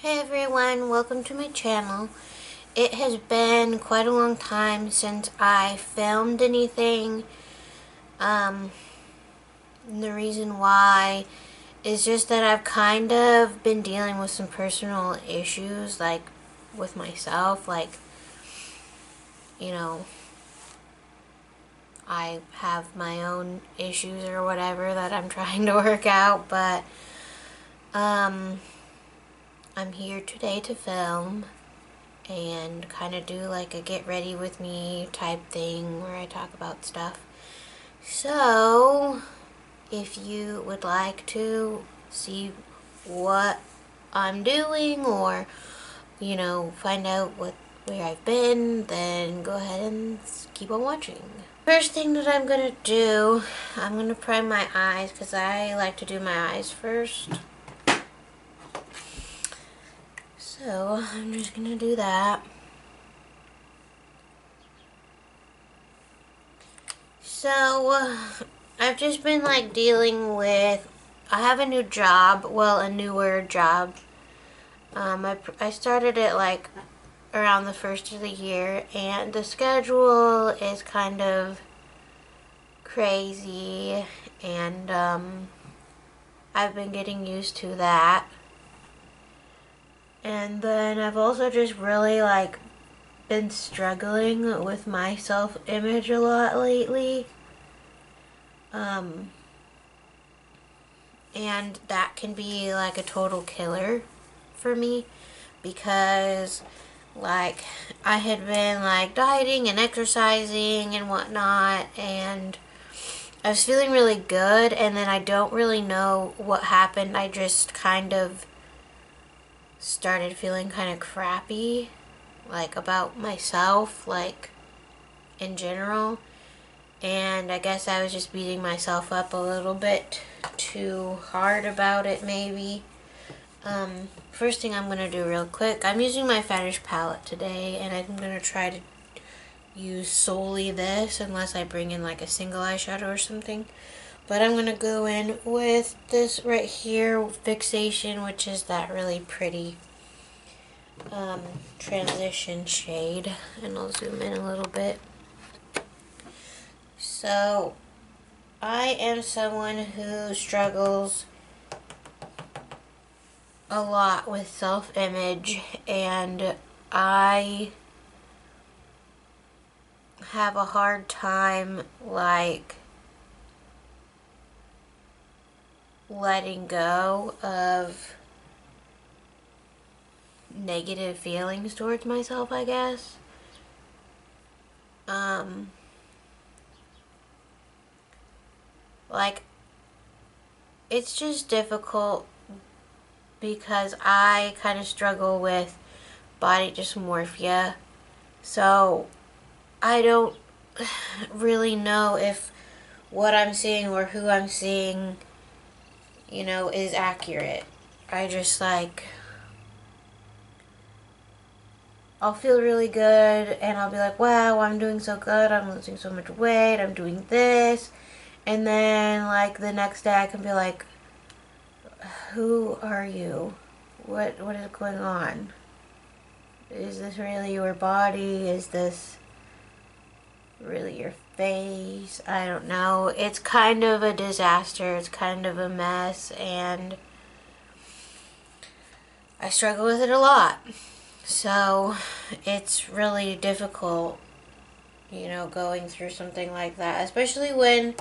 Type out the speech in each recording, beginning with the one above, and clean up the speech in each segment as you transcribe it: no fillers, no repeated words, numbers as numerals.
Hey everyone, welcome to my channel. It has been quite a long time since I filmed anything. The reason why is just that I've kind of been dealing with some personal issues, like with myself. Like, you know, I have my own issues or whatever that I'm trying to work out, but I'm here today to film and kind of do like a get ready with me type thing where I talk about stuff. So if you would like to see what I'm doing or, you know, find out where I've been, then go ahead and keep on watching. First thing that I'm gonna do, I'm gonna prime my eyes because I like to do my eyes first. So I'm just gonna do that. So I've just been like dealing with, I have a new job, well, a newer job. I started it like around the first of the year, and the schedule is kind of crazy, and I've been getting used to that. And then I've also just really like been struggling with my self-image a lot lately. And that can be like a total killer for me, because like I had been like dieting and exercising and whatnot, and I was feeling really good, and then I don't really know what happened. I just kind of started feeling kind of crappy, like about myself, like in general, and I guess I was just beating myself up a little bit too hard about it maybe. First thing I'm gonna do real quick, I'm using my Fetish palette today, and I'm gonna try to use solely this unless I bring in like a single eyeshadow or something. But I'm gonna go in with this right here, Fixation, which is that really pretty transition shade. And I'll zoom in a little bit. So I am someone who struggles a lot with self-image, and I have a hard time like letting go of negative feelings towards myself, I guess. Like, it's just difficult because I kind of struggle with body dysmorphia, so I don't really know if what I'm seeing or who I'm seeing, you know, is accurate. I just like, I'll feel really good and I'll be like, wow, I'm doing so good, I'm losing so much weight, I'm doing this. And then like the next day I can be like, who are you? What is going on? Is this really your body? Is this really your face? I don't know. It's kind of a disaster. It's kind of a mess, and I struggle with it a lot. So it's really difficult, you know, going through something like that, especially when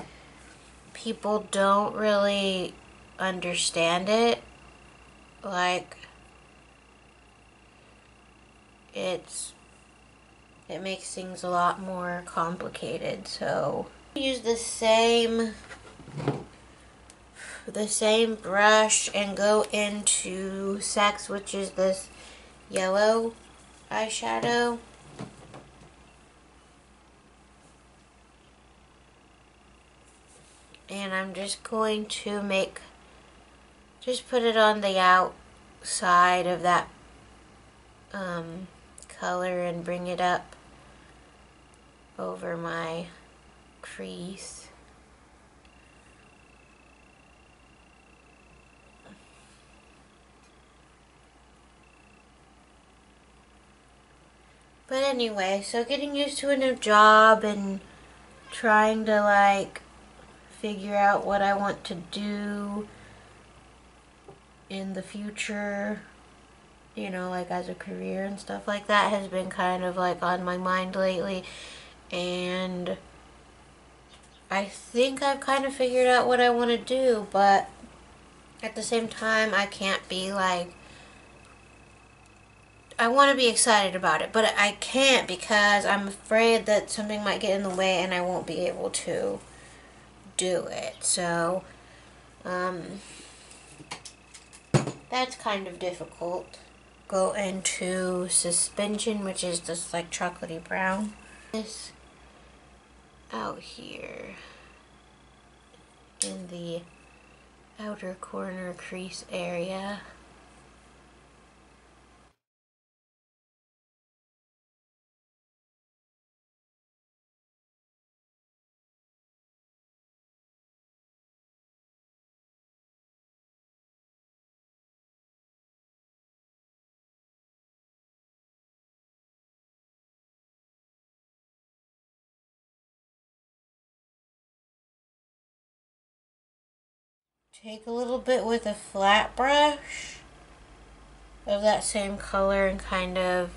people don't really understand it. Like, it makes things a lot more complicated. So use the same brush and go into Sex, which is this yellow eyeshadow. And I'm just going to put it on the outside of that color and bring it up over my crease. But anyway, so getting used to a new job and trying to like figure out what I want to do in the future, you know, like as a career and stuff like that has been kind of like on my mind lately. And I think I've kind of figured out what I want to do, but at the same time I can't be like, I want to be excited about it, but I can't because I'm afraid that something might get in the way and I won't be able to do it. So that's kind of difficult. Go into suspension, which is this like chocolatey brown. This out here in the outer corner crease area. Take a little bit with a flat brush of that same color and kind of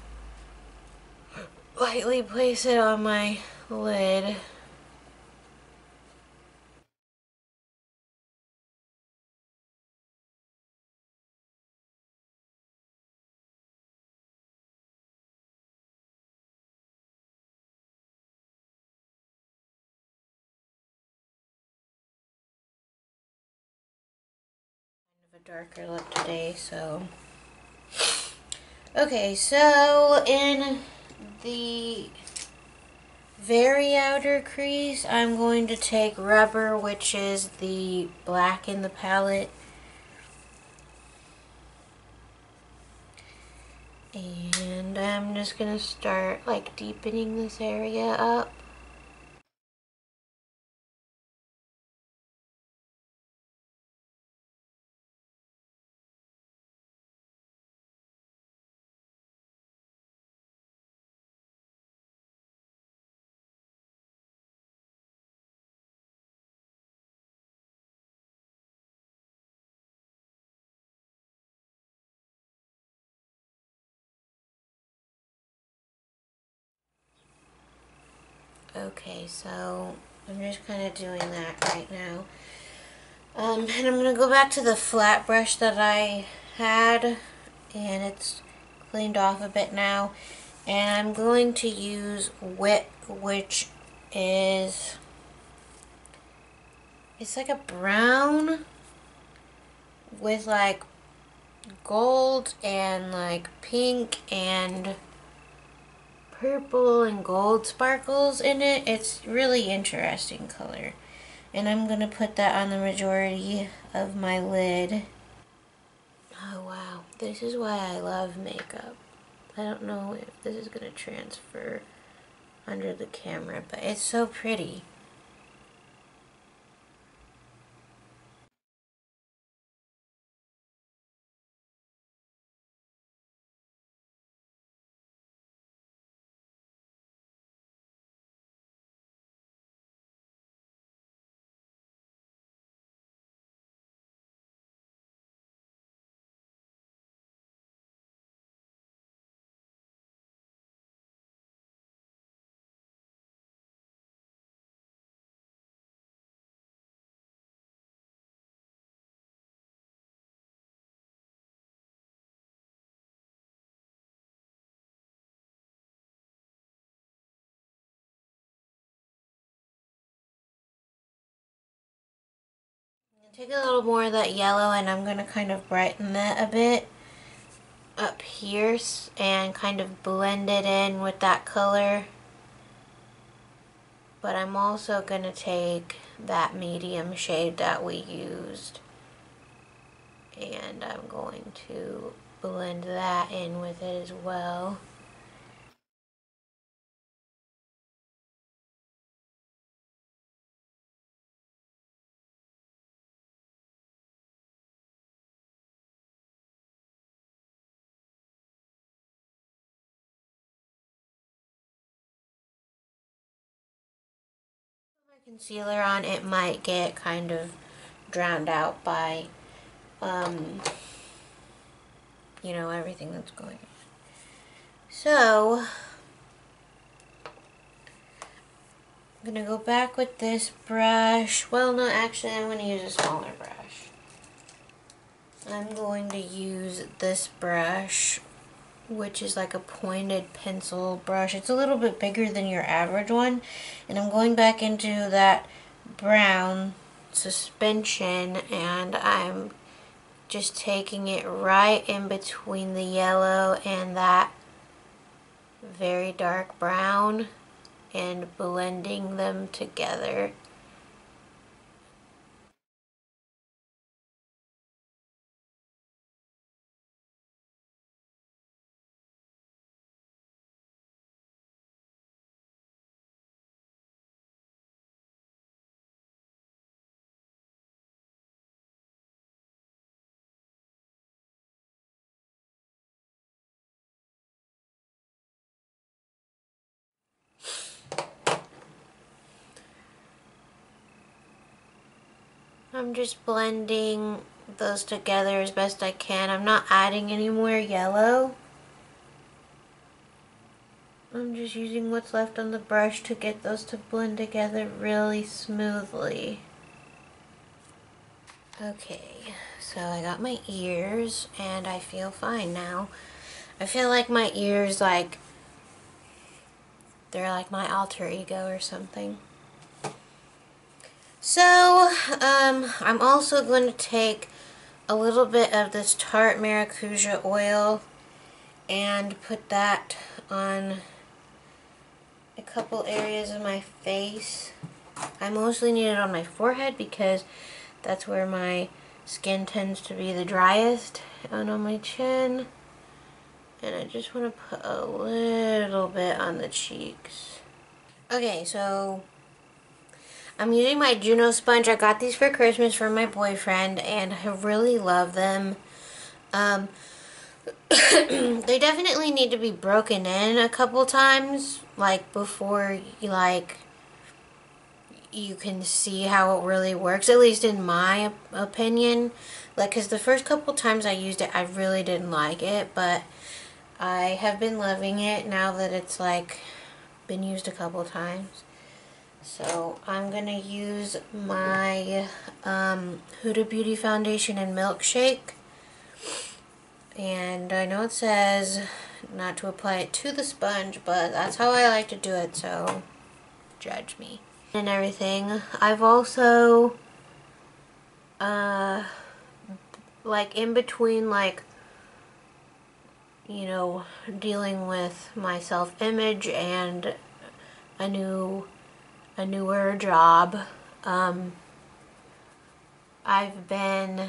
lightly place it on my lid. Darker look today, so okay, so in the very outer crease I'm going to take Rubber, which is the black in the palette, and I'm just gonna start like deepening this area up. Okay, so I'm just kind of doing that right now. And I'm going to go back to the flat brush that I had, and it's cleaned off a bit now. And I'm going to use Whip, which is, it's like a brown with like gold and like pink and purple and gold sparkles in it. It's really interesting color, and I'm gonna put that on the majority of my lid. Oh wow, this is why I love makeup. I don't know if this is gonna transfer under the camera, but it's so pretty. Take a little more of that yellow, and I'm going to kind of brighten that a bit up here and kind of blend it in with that color. But I'm also going to take that medium shade that we used, and I'm going to blend that in with it as well. concealer on, it might get kind of drowned out by, you know, everything that's going on. So, I'm going to go back with this brush. Well, no, actually, I'm going to use a smaller brush. I'm going to use this brush, which is like a pointed pencil brush. It's a little bit bigger than your average one. And I'm going back into that brown suspension, and I'm just taking it right in between the yellow and that very dark brown and blending them together. I'm just blending those together as best I can. I'm not adding any more yellow. I'm just using what's left on the brush to get those to blend together really smoothly. Okay, so I got my ears and I feel fine now. I feel like my ears, like, they're like my alter ego or something. So, I'm also going to take a little bit of this Tarte Maracuja oil and put that on a couple areas of my face. I mostly need it on my forehead because that's where my skin tends to be the driest, and on my chin. And I just want to put a little bit on the cheeks. Okay, so I'm using my Juno sponge. I got these for Christmas from my boyfriend, and I really love them. They definitely need to be broken in a couple times, like, before, like, you can see how it really works, at least in my opinion. Like, because the first couple times I used it, I really didn't like it, but I have been loving it now that it's, like, been used a couple times. So I'm going to use my Huda Beauty foundation in Milkshake. And I know it says not to apply it to the sponge, but that's how I like to do it, so judge me. And everything. I've also, like, in between, like, you know, dealing with my self-image and a newer job, I've been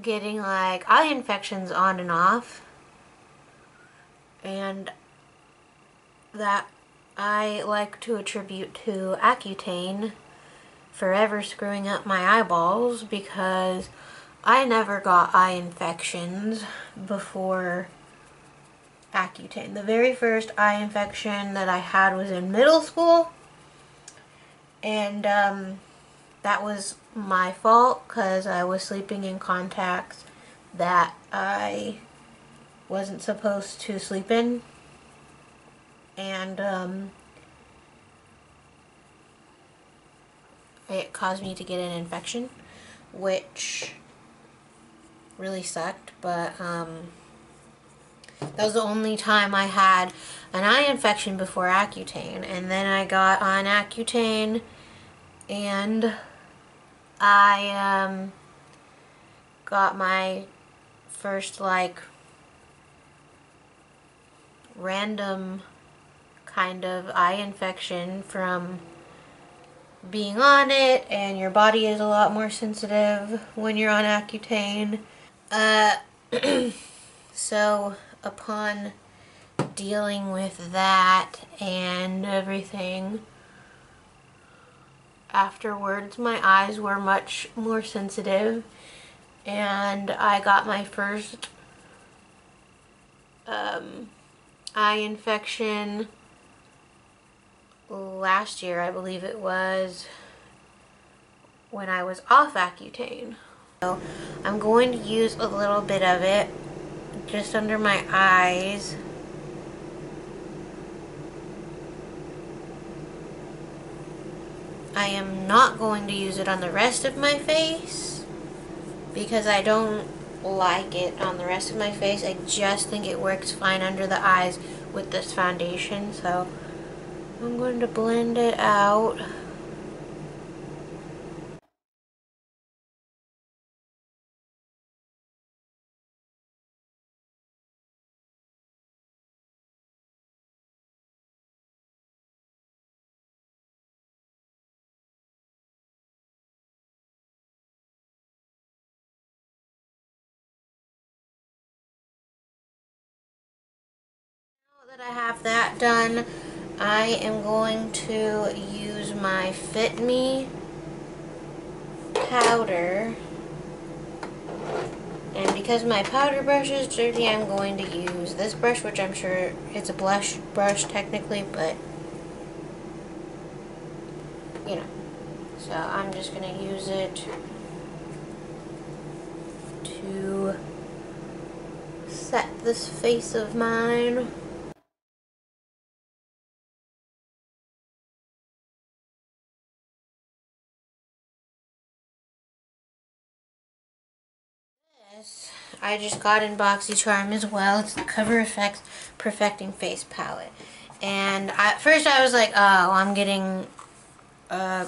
getting, like, eye infections on and off, and that I like to attribute to Accutane forever screwing up my eyeballs, because I never got eye infections before Accutane. The very first eye infection that I had was in middle school, and that was my fault because I was sleeping in contacts that I wasn't supposed to sleep in, and it caused me to get an infection, which really sucked, but that was the only time I had an eye infection before Accutane. And then I got on Accutane, and I got my first, like, random kind of eye infection from being on it, and your body is a lot more sensitive when you're on Accutane. So upon dealing with that and everything, afterwards my eyes were much more sensitive, and I got my first eye infection, last year, I believe it was, when I was off Accutane. So I'm going to use a little bit of it just under my eyes. I am not going to use it on the rest of my face because I don't like it on the rest of my face. I just think it works fine under the eyes with this foundation. So I'm going to blend it out. That I have that done, I am going to use my FitMe powder, and because my powder brush is dirty, I'm going to use this brush, which I'm sure it's a blush brush technically, but you know, so I'm just going to use it to set this face of mine. I just got in BoxyCharm as well. It's the Cover FX Perfecting Face Palette. And at first I was like, oh, I'm getting a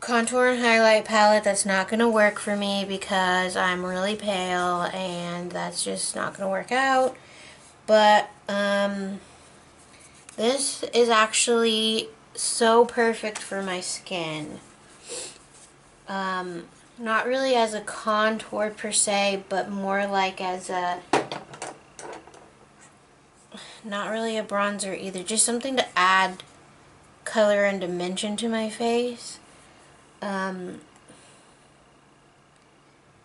contour and highlight palette. That's not going to work for me because I'm really pale and that's just not going to work out. But this is actually so perfect for my skin. Not really as a contour per se, but more like as a, not really a bronzer either, just something to add color and dimension to my face.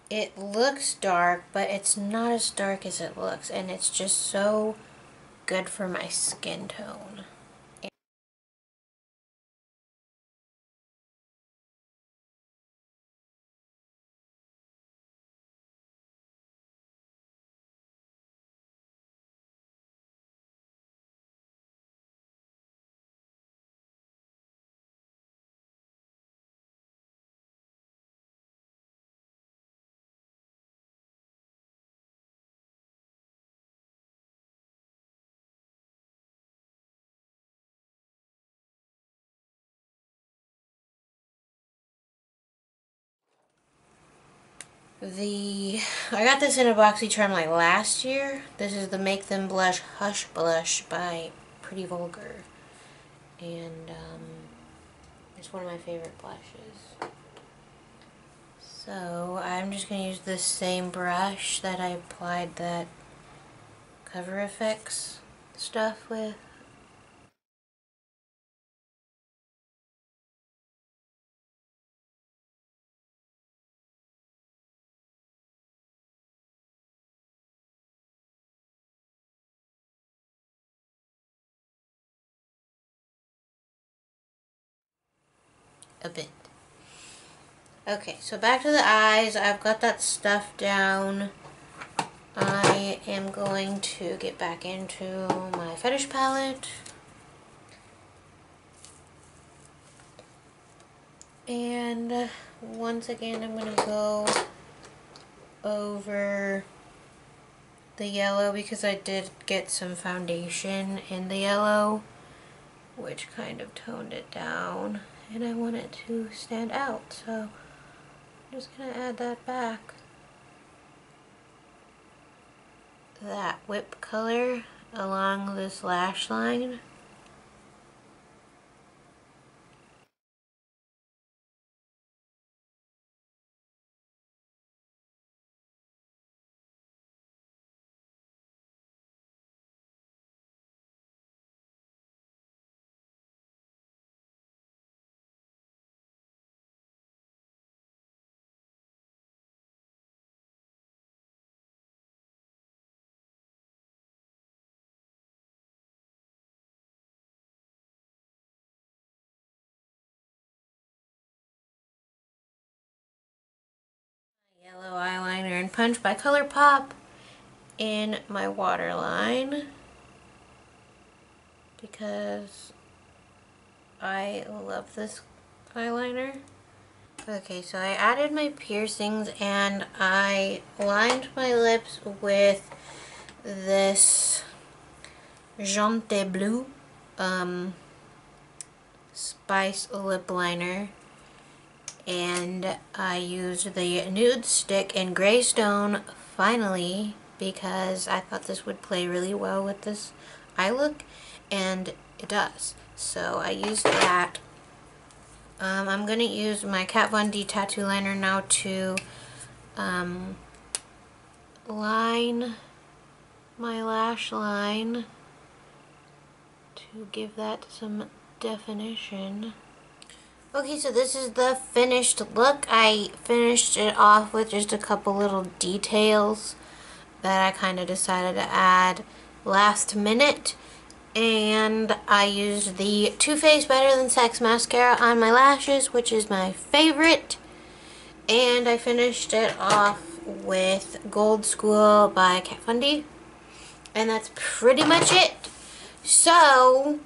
It looks dark, but it's not as dark as it looks, and it's just so good for my skin tone. I got this in a BoxyCharm like last year. This is the Make Them Blush Hush Blush by Pretty Vulgar. And it's one of my favorite blushes. So I'm just going to use this same brush that I applied that Cover FX stuff with. A bit. Okay, so back to the eyes. I've got that stuff down. I am going to get back into my Fetish Palette. And once again, I'm going to go over the yellow because I did get some foundation in the yellow, which kind of toned it down. And I want it to stand out, so I'm just going to add that back. That whip color along this lash line. Yellow eyeliner and Punch by ColourPop in my waterline because I love this eyeliner. Okay, so I added my piercings and I lined my lips with this Jante Blue Spice Lip Liner, and I used the Nude Stick in Grey Stone finally because I thought this would play really well with this eye look, and it does. So I used that. I'm going to use my Kat Von D tattoo liner now to line my lash line to give that some definition. Okay, so this is the finished look. I finished it off with just a couple little details that I kind of decided to add last minute. And I used the Too Faced Better Than Sex mascara on my lashes, which is my favorite. And I finished it off with Gold Skool by Kat Von D. And that's pretty much it. So,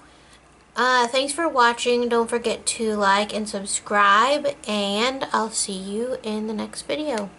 thanks for watching. Don't forget to like and subscribe. And I'll see you in the next video.